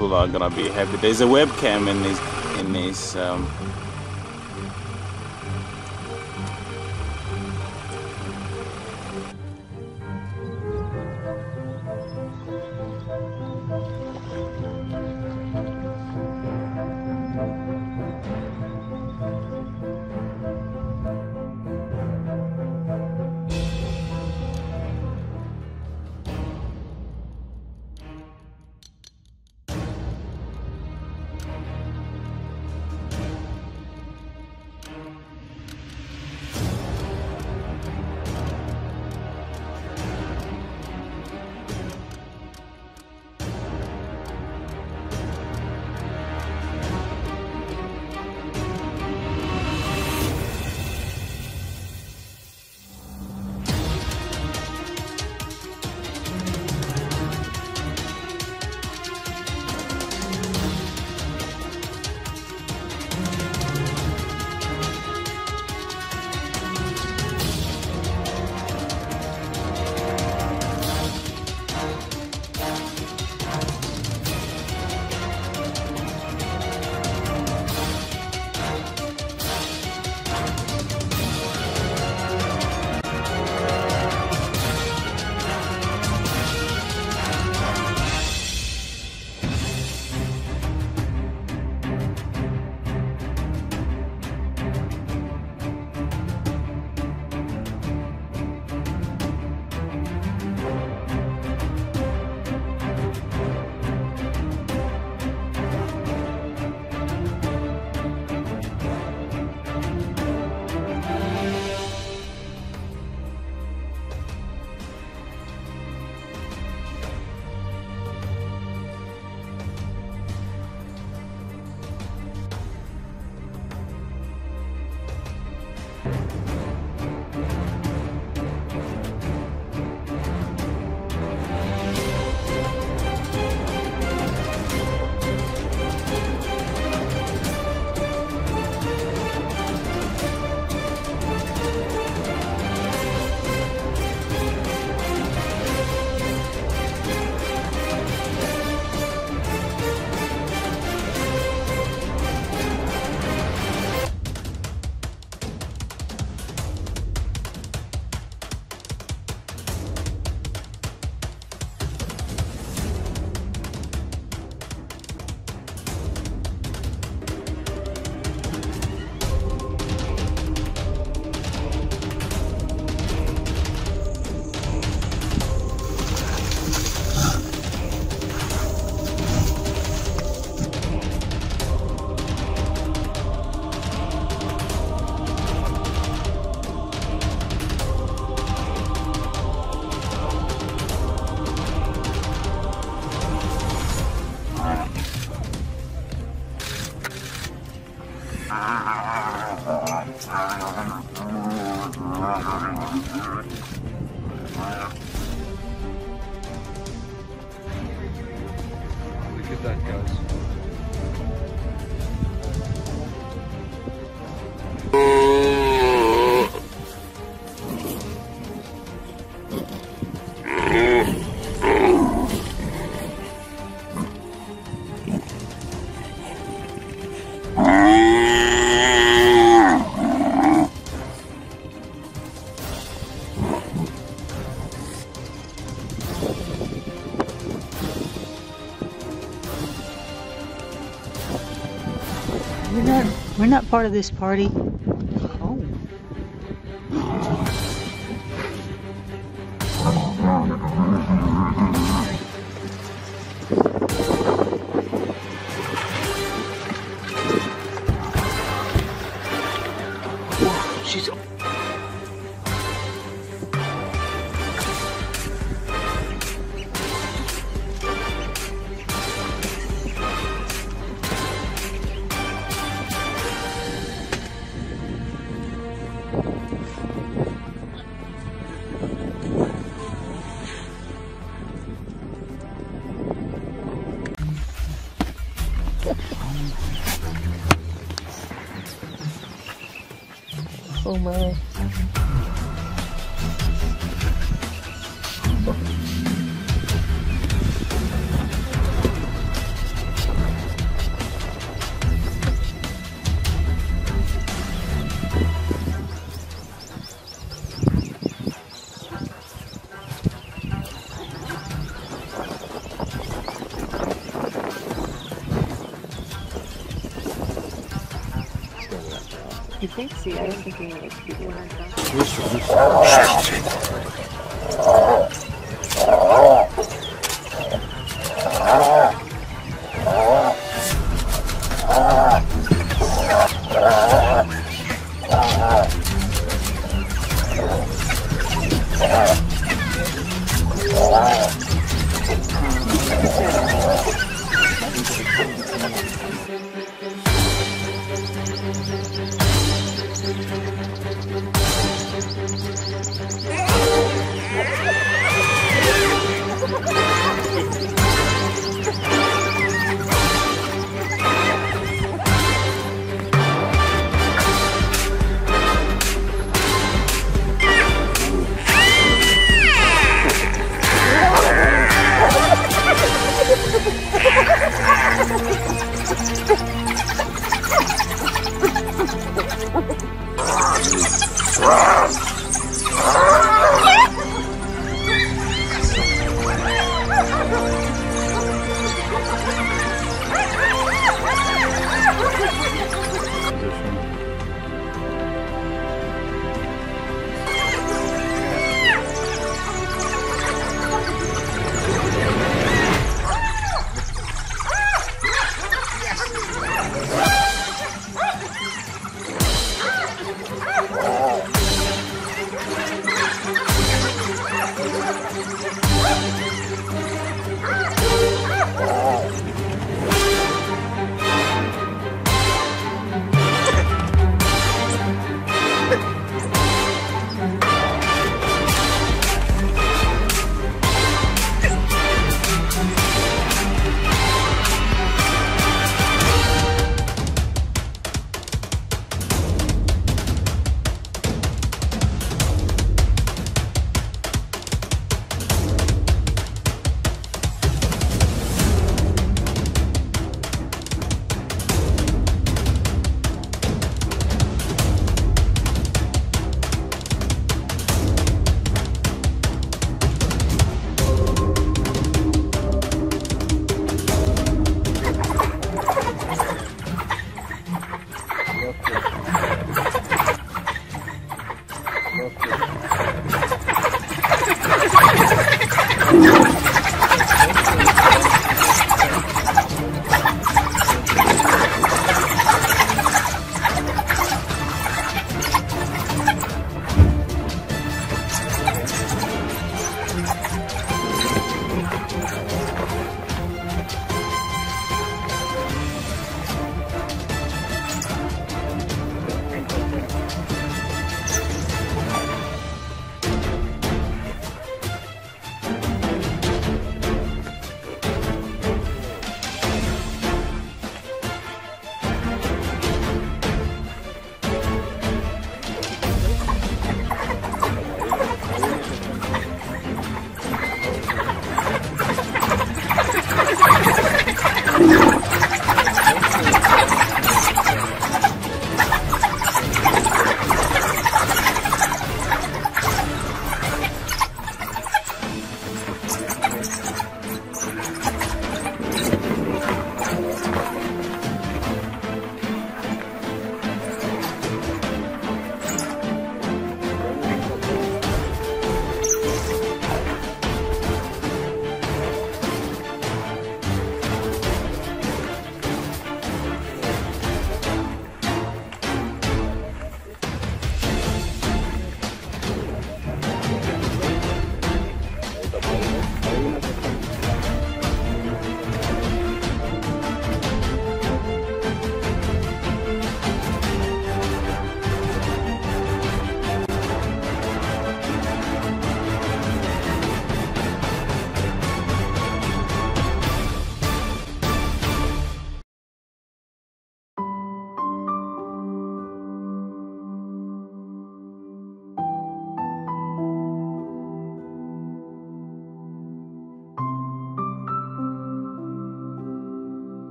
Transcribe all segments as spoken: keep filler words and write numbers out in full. people are gonna be happy. There's a webcam in this in this um, that goes. We're not, we're not part of this party. Oh. Wow, she's oh my. You think so? I don't think he likes people like that. Oh,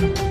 you.